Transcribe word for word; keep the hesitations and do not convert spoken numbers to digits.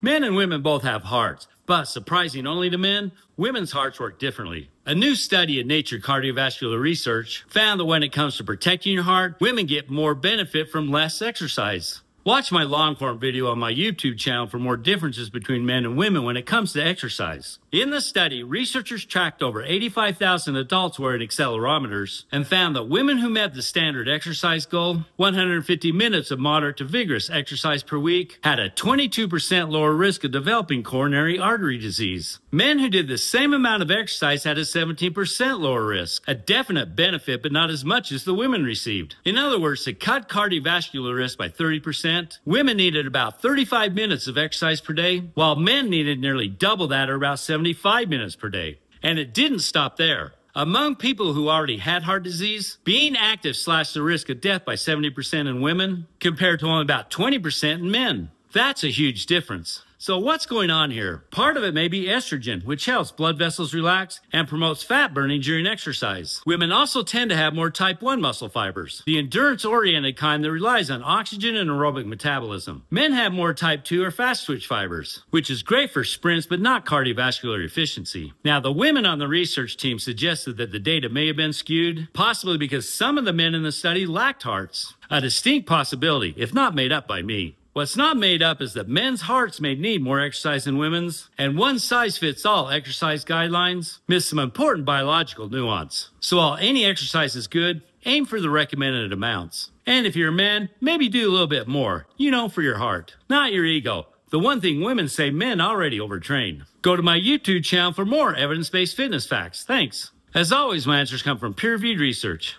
Men and women both have hearts, but surprising only to men, women's hearts work differently. A new study in Nature Cardiovascular Research found that when it comes to protecting your heart, women get more benefit from less exercise. Watch my long-form video on my YouTube channel for more differences between men and women when it comes to exercise. In the study, researchers tracked over eighty-five thousand adults wearing accelerometers and found that women who met the standard exercise goal, one hundred fifty minutes of moderate to vigorous exercise per week, had a twenty-two percent lower risk of developing coronary artery disease. Men who did the same amount of exercise had a seventeen percent lower risk, a definite benefit but not as much as the women received. In other words, to cut cardiovascular risk by thirty percent, women needed about thirty-five minutes of exercise per day, while men needed nearly double that, or about seventy-five minutes per day. And it didn't stop there. Among people who already had heart disease, being active slashed the risk of death by seventy percent in women, compared to only about twenty percent in men. That's a huge difference. So what's going on here? Part of it may be estrogen, which helps blood vessels relax and promotes fat burning during exercise. Women also tend to have more type one muscle fibers, the endurance-oriented kind that relies on oxygen and aerobic metabolism. Men have more type two or fast-twitch fibers, which is great for sprints but not cardiovascular efficiency. Now, the women on the research team suggested that the data may have been skewed, possibly because some of the men in the study lacked hearts. A distinct possibility, if not made up by me. What's not made up is that men's hearts may need more exercise than women's, and one-size-fits-all exercise guidelines miss some important biological nuance. So while any exercise is good, aim for the recommended amounts. And if you're a man, maybe do a little bit more, you know, for your heart, not your ego. The one thing women say men already overtrain. Go to my YouTube channel for more evidence-based fitness facts. Thanks. As always, my answers come from peer-reviewed research.